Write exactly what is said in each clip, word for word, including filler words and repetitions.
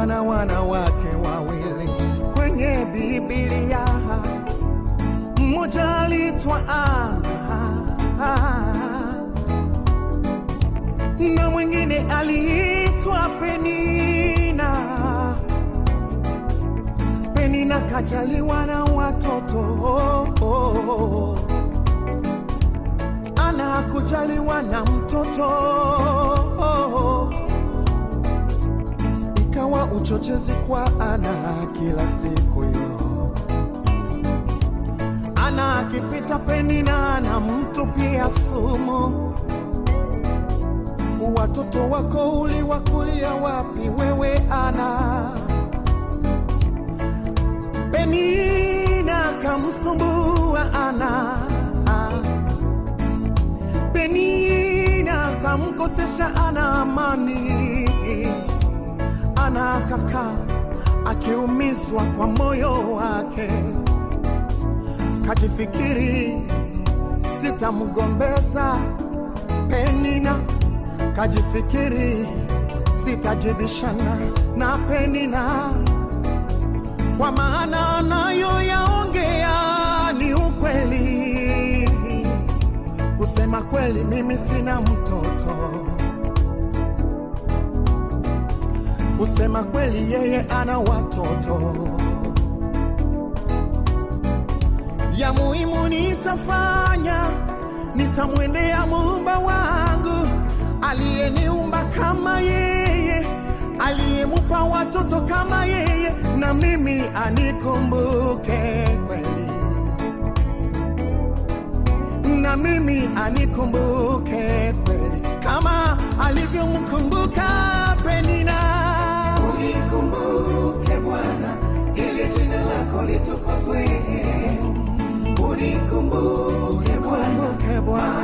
wanawana wake wawili kwenye Biblia. Mmoja alitwa Ana na mwingine aliitwa Penina. Penina kajaliwa na watoto, Ana kujaliwa na mtoto. Ikawa uchochezi kwa Ana kila siku yo. Ana akipita Penina na mtupia sumu. Watoto wako uliwakulia wapi wewe Ana? Penina kamsumbua Ana, Penina kamkosesha Ana amani. Ana akakaa akiumizwa kwa moyo wake, kajifikiri sitamgombeza Penina, kajifikiri sitajibishana na Penina, kwa maana anayoyaongea ni ukweli. Kusema kweli mimi sina mtoto, kusema kweli yeye ana watoto. Ya muhimu nitafanya, nitamwendea Muumba wangu aliyeniumba kama yeye, aliyemupa watoto kama yeye, na mimi anikumbuke kweli, na mimi anikumbuke kweli kama alivyomkumbuka Penina. Unikumbuke Bwana ili jina lako litukuzwe. Unikumbuke Bwana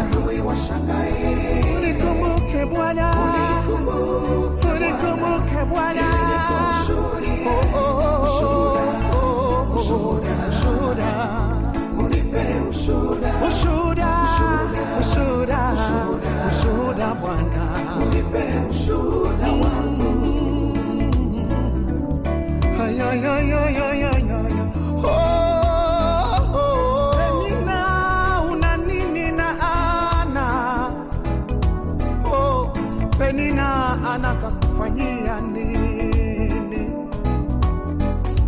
adui washangae. Unikumbuke Bwana, unikumbuke Bwana, unipe ushuhuda, ushuhuda, ushuhuda, ushuhuda Bwana, unipe ushuhuda wangu. Yo yo yo yo yo yo yo. Oh, Penina una nini na Ana? Oh, Penina anakakufanyia nini?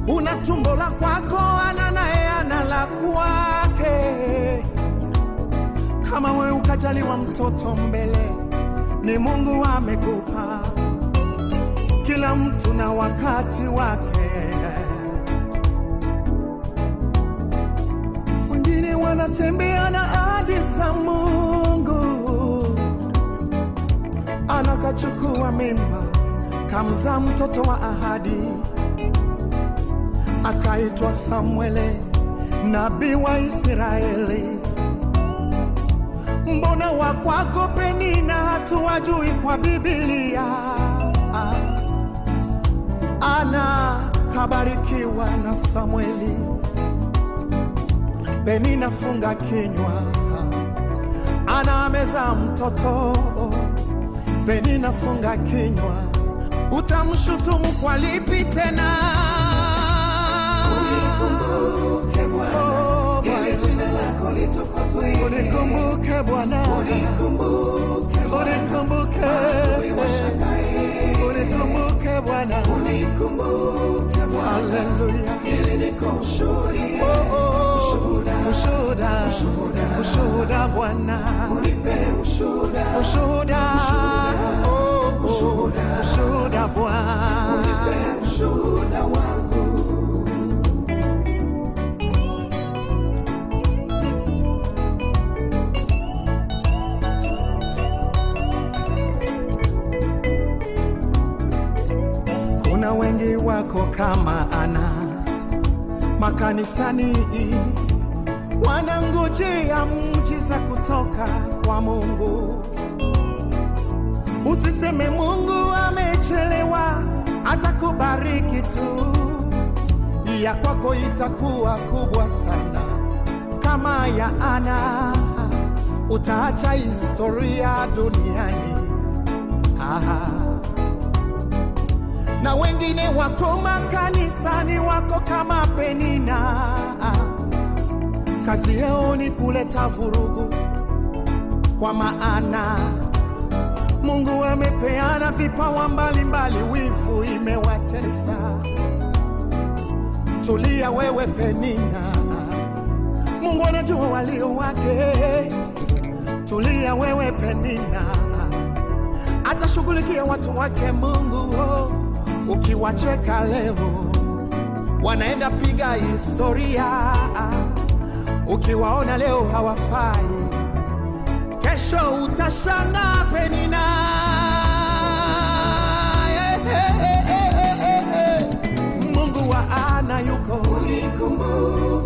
Una tumbo la kwako, Ana naye ana la kwake. Kama wewe ukajaliwa mtoto mbele, ni Mungu amekupa. Kila mtu na wakati wake. Wengine wanatembea na ahadi za Mungu, Ana kachukua mimba kamzaa mtoto wa ahadi, akaitwa Samueli, nabii wa Israeli. Mbona wa kwako Penina hatuwajui kwa Biblia? Ana kabarikiwa na Samueli, Penina funga kinywa, Ana amezaa mtoto. Penina funga kinywa, utamshutumu kwa lipi tena? Unikumbuke Bwana ili jina lako litukuzwe. Unikumbuke Bwana, unikumbuke, unikumbuke Bwana, unikumbuke Bwana. Hallelujah. Ili nikushuhudie, ushuhuda, ushuhuda, ushuhuda Bwana, unipe ushuhuda, ushuhuda, ushuhuda, ushuhuda Bwana, unipe ushuhuda wangu. Wengi wako kama Ana makanisani, wanangojea muujiza kutoka kwa Mungu. Usiseme Mungu amechelewa, atakubariki tu. Ya kwako itakuwa kubwa sana kama ya Ana, utaacha historia duniani. Aha. na wengine wako makanisani wako kama Penina. Kazi yao ni kuleta vurugu, kwa maana Mungu amepeana vipawa mbalimbali, wivu imewatesa. Tulia wewe Penina, Mungu anajua walio wake. Tulia wewe Penina, atashughulikia watu wake Mungu. Ukiwacheka leo, wanaenda piga historia. Ukiwaona leo hawafai, kesho utashangaa Penina. Hey, hey, hey, hey, hey. Mungu wa ana yuko. Unikumbuke.